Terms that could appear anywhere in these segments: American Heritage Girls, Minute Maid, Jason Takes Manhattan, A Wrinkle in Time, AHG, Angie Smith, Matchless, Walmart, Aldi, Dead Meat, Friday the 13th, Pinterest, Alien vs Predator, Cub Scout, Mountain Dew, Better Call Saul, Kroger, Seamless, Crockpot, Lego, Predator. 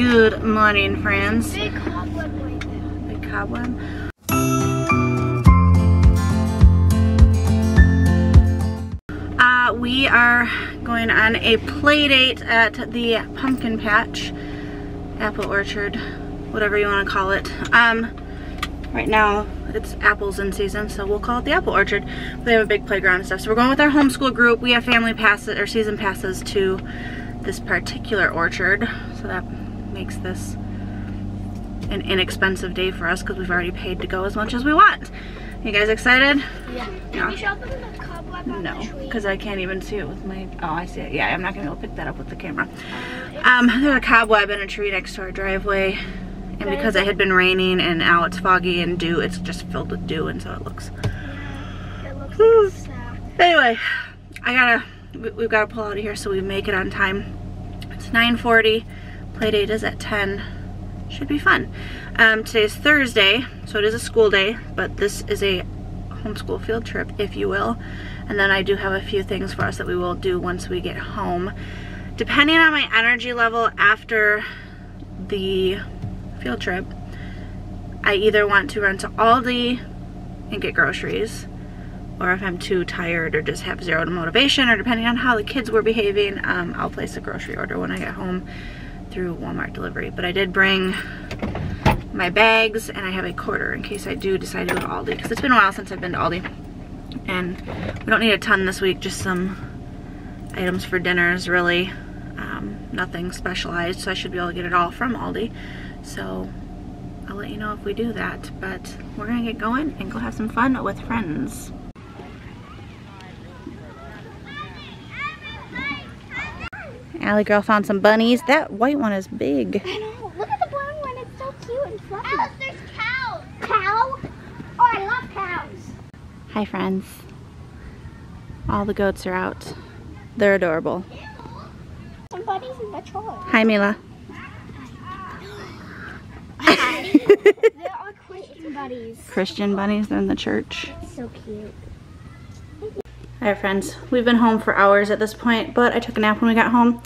Good morning, friends. Big cobweb right there. Big cobweb. We are going on a play date at the pumpkin patch, apple orchard, whatever you want to call it. Right now it's apples in season, so we'll call it the apple orchard. They have a big playground and stuff. So we're going with our homeschool group. We have family passes or season passes to this particular orchard, so that makes this an inexpensive day for us because we've already paid to go as much as we want. You guys excited? Yeah. No. No, because I can't even see it with my, oh, I see it. Yeah, I'm not going to be able to pick that up with the camera. There's a cobweb in a tree next to our driveway, and because it had been raining and now it's foggy and dew, it's just filled with dew, and so it looks. Yeah, it looks like sad. Anyway, we've got to pull out of here so we make it on time. It's 9:40. Playdate is at 10. Should be fun. Today's Thursday, so it is a school day, but this is a homeschool field trip, if you will. And then I do have a few things for us that we will do once we get home. Depending on my energy level after the field trip, I either want to run to Aldi and get groceries, or if I'm too tired or just have zero motivation, or depending on how the kids were behaving, I'll place a grocery order when I get home through Walmart delivery. But I did bring my bags, and I have a quarter in case I do decide to go to Aldi, because it's been a while since I've been to Aldi. And we don't need a ton this week, just some items for dinners, really. Nothing specialized, so I should be able to get it all from Aldi. So I'll let you know if we do that, but we're gonna get going and go have some fun with friends. Alley girl found some bunnies. That white one is big. I know. Look at the brown one. It's so cute and fluffy. Alice, there's cows. Cow? Oh, I love cows. Hi, friends. All the goats are out. They're adorable. Some bunnies in the trolley. Hi, Mila. Hi. There are Christian bunnies. Christian bunnies. They're in the church. It's so cute. Alright, friends, we've been home for hours at this point, but I took a nap when we got home.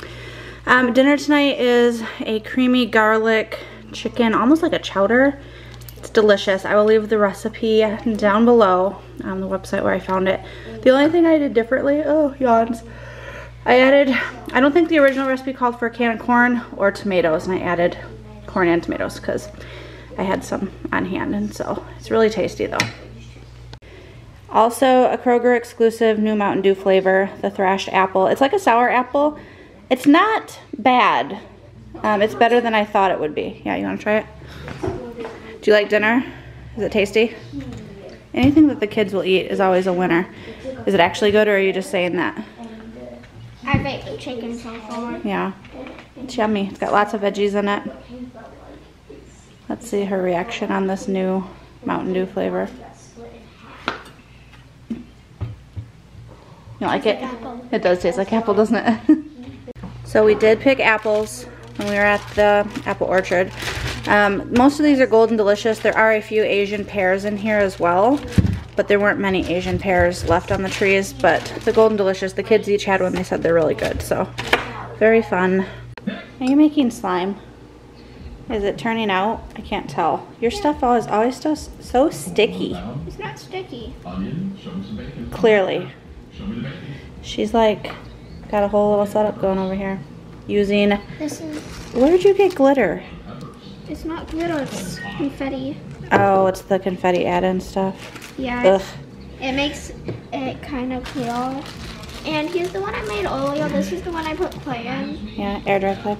Dinner tonight is a creamy garlic chicken, almost like a chowder. It's delicious. I will leave the recipe down below on the website where I found it. The only thing I did differently, oh, yawns. I don't think the original recipe called for a can of corn or tomatoes, and I added corn and tomatoes because I had some on hand, and so it's really tasty though. Also, a Kroger exclusive new Mountain Dew flavor, the thrashed apple. It's like a sour apple. It's not bad. It's better than I thought it would be. Yeah, you want to try it? Do you like dinner? Is it tasty? Anything that the kids will eat is always a winner. Is it actually good, or are you just saying that? I baked chicken so far. Yeah. It's yummy. It's got lots of veggies in it. Let's see her reaction on this new Mountain Dew flavor. You like it? It does taste like apple, doesn't it? So we did pick apples when we were at the apple orchard. Most of these are golden delicious. There are a few Asian pears in here as well, but there weren't many Asian pears left on the trees. But the golden delicious, the kids each had one. They said they're really good, so very fun. Are you making slime? Is it turning out? I can't tell. Your stuff is always so sticky. It's not sticky. Clearly. She's like got a whole little setup going over here. Using this is, where did you get glitter? It's not glitter, it's confetti. Oh, it's the confetti add-in stuff. Yeah. It makes it kind of cool. And here's the one I made earlier. This is the one I put clay in. Yeah, air dry clay.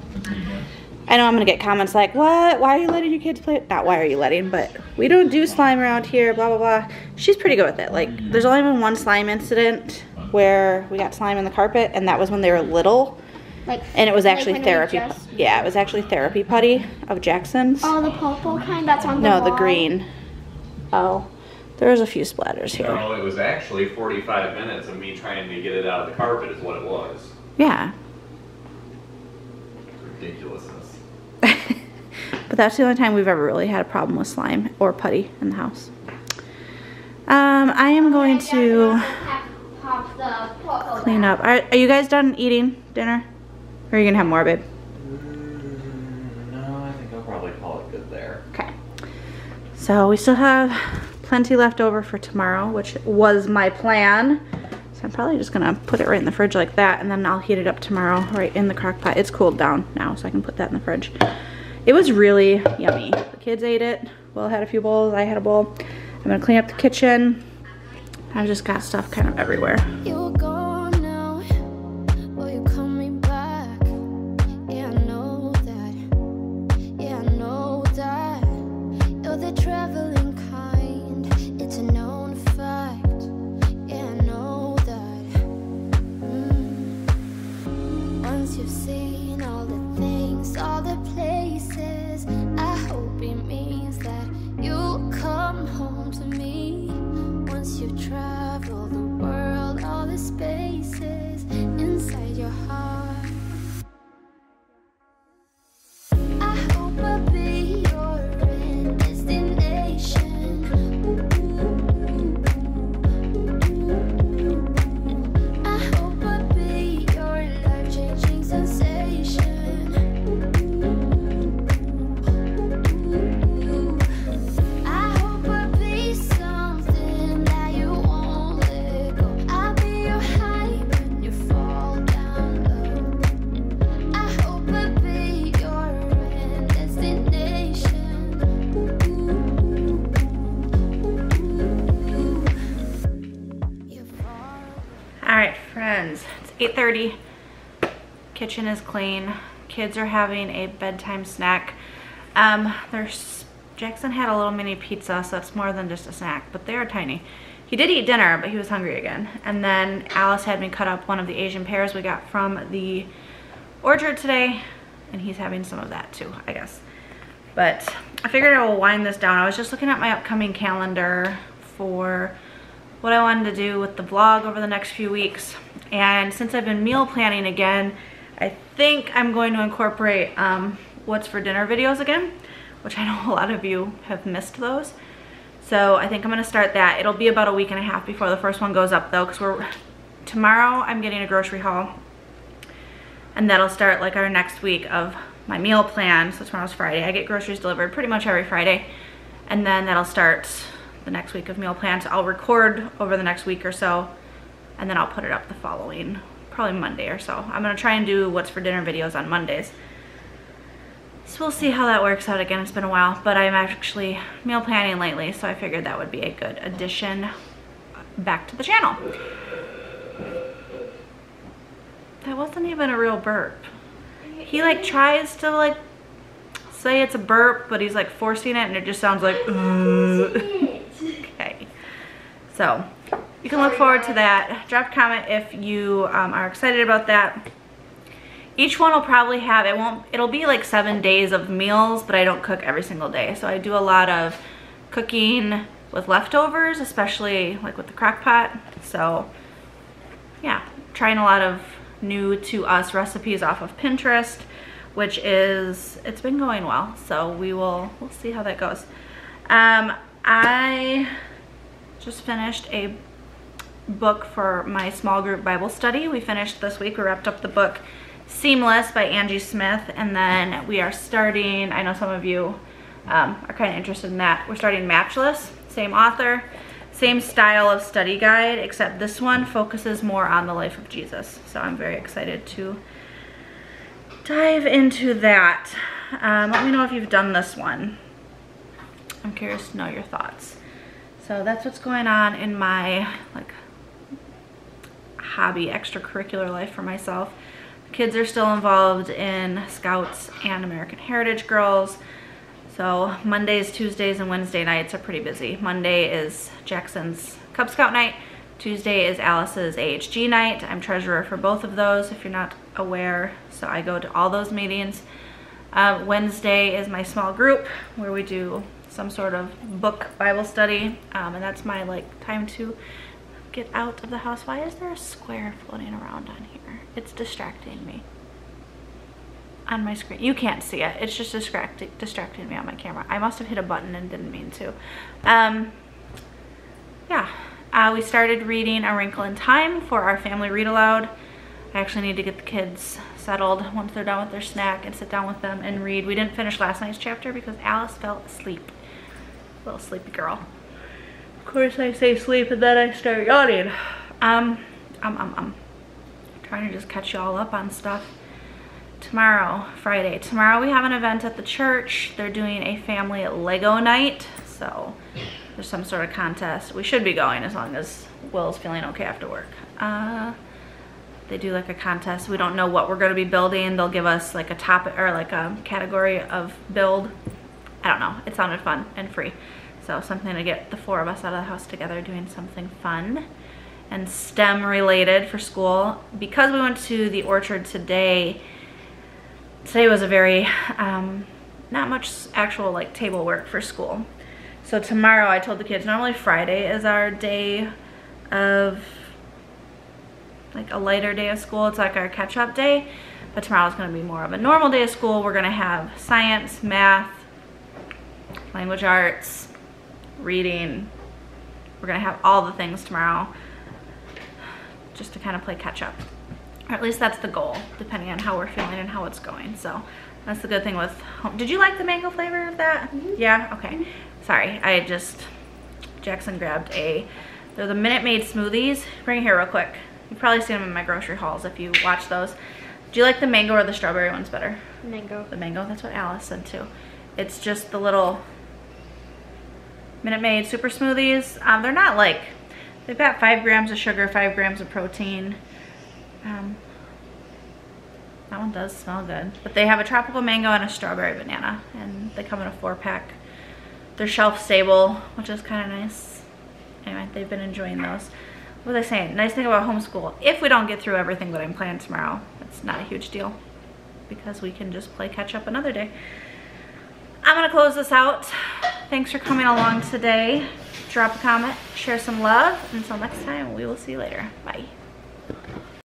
I know I'm gonna get comments like, what? Why are you letting your kids play? Not why are you letting, but we don't do slime around here, blah, blah, blah. She's pretty good with it. Like, there's only been one slime incident where we got slime in the carpet, and that was when they were little. Like, and it was actually like therapy. Yeah, it was actually therapy putty of Jackson's. Oh, the purple kind that's on the wall. No, the green. Oh, there was a few splatters here. No, it was actually 45 minutes of me trying to get it out of the carpet is what it was. Yeah. Ridiculousness. But that's the only time we've ever really had a problem with slime or putty in the house. I am going to clean up. Are you guys done eating dinner? Or are you going to have more, babe? No, probably call it good there. Okay. So we still have plenty left over for tomorrow, which was my plan. So I'm probably just gonna put it right in the fridge like that, and then I'll heat it up tomorrow right in the crock pot. It's cooled down now, so I can put that in the fridge. It was really yummy. The kids ate it. Will had a few bowls, I had a bowl. I'm gonna clean up the kitchen. I've just got stuff kind of everywhere. Kitchen is clean. Kids are having a bedtime snack. Jackson had a little mini pizza, so it's more than just a snack, but they are tiny. He did eat dinner, but he was hungry again. And then Alice had me cut up one of the Asian pears we got from the orchard today, and he's having some of that too, I guess. But I figured I will wind this down. I was just looking at my upcoming calendar for what I wanted to do with the vlog over the next few weeks. And since I've been meal planning again, I think I'm going to incorporate what's for dinner videos again, which I know a lot of you have missed those. So I think I'm gonna start that. It'll be about a week and a half before the first one goes up though, because tomorrow I'm getting a grocery haul, and that'll start like our next week of my meal plan. So tomorrow's Friday. I get groceries delivered pretty much every Friday, and then that'll start the next week of meal plans. I'll record over the next week or so, and then I'll put it up the following probably Monday or so. I'm gonna try and do what's for dinner videos on Mondays. So we'll see how that works out again. It's been a while, but I'm actually meal planning lately, so I figured that would be a good addition back to the channel. That wasn't even a real burp. He like tries to like say it's a burp, but he's like forcing it, and it just sounds like okay. So you can look forward to that. Drop a comment if you are excited about that. Each one will probably have, it'll be like 7 days of meals, but I don't cook every single day. So I do a lot of cooking with leftovers, especially like with the crock pot. So yeah, trying a lot of new to us recipes off of Pinterest, which is, it's been going well. So we'll see how that goes. I just finished a book for my small group Bible study. We finished this week. We wrapped up the book Seamless by Angie Smith, and then we are starting, I know some of you are kind of interested in that, we're starting Matchless, same author, same style of study guide, except this one focuses more on the life of Jesus. So I'm very excited to dive into that. Let me know if you've done this one. I'm curious to know your thoughts. So that's what's going on in my like hobby extracurricular life for myself. The kids are still involved in Scouts and American Heritage Girls, so Mondays, Tuesdays, and Wednesday nights are pretty busy. Monday is Jackson's Cub Scout night. Tuesday is Alice's AHG night. I'm treasurer for both of those, if you're not aware, so I go to all those meetings. Wednesday is my small group where we do some sort of book Bible study, and that's my like time to get out of the house. Why is there a square floating around on here? It's distracting me on my screen. You can't see it. It's just distracting me on my camera. I must have hit a button and didn't mean to. We started reading A Wrinkle in Time for our family read aloud. I actually need to get the kids settled once they're done with their snack and sit down with them and read. We didn't finish last night's chapter because Alice fell asleep. Little sleepy girl. Of course I say sleep and then I start yawning. Trying to just catch y'all up on stuff. Tomorrow, Friday. Tomorrow we have an event at the church. They're doing a family Lego night. So there's some sort of contest. We should be going as long as Will's feeling okay after work. They do like a contest. We don't know what we're going to be building. They'll give us like a topic or like a category of build. I don't know. It sounded fun and free. So something to get the four of us out of the house together doing something fun and STEM related for school. Because we went to the orchard today, today was a very, not much actual like table work for school. So tomorrow I told the kids, normally Friday is our day of like a lighter day of school. It's like our catch up day, but tomorrow's gonna be more of a normal day of school. We're gonna have science, math, language arts, reading. We're gonna have all the things tomorrow just to kind of play catch up, or at least that's the goal, depending on how we're feeling and how it's going. So that's the good thing with home. Did you like the mango flavor of that? Mm-hmm. Yeah, okay. Sorry, I just, Jackson grabbed a, they're the Minute Maid smoothies. Bring it here real quick. You've probably seen them in my grocery hauls if you watch those. Do you like the mango or the strawberry ones better? Mango. The mango, that's what Alice said too. It's just the little Minute Maid super smoothies. They're not like, they've got 5 grams of sugar, 5 grams of protein. That one does smell good. But they have a tropical mango and a strawberry banana, and they come in a 4-pack. They're shelf stable, which is kind of nice. Anyway, they've been enjoying those. What was I saying? Nice thing about homeschool. If we don't get through everything that I'm planning tomorrow, it's not a huge deal because we can just play catch up another day. I'm gonna close this out. Thanks for coming along today. Drop a comment, share some love. Until next time, we will see you later. Bye.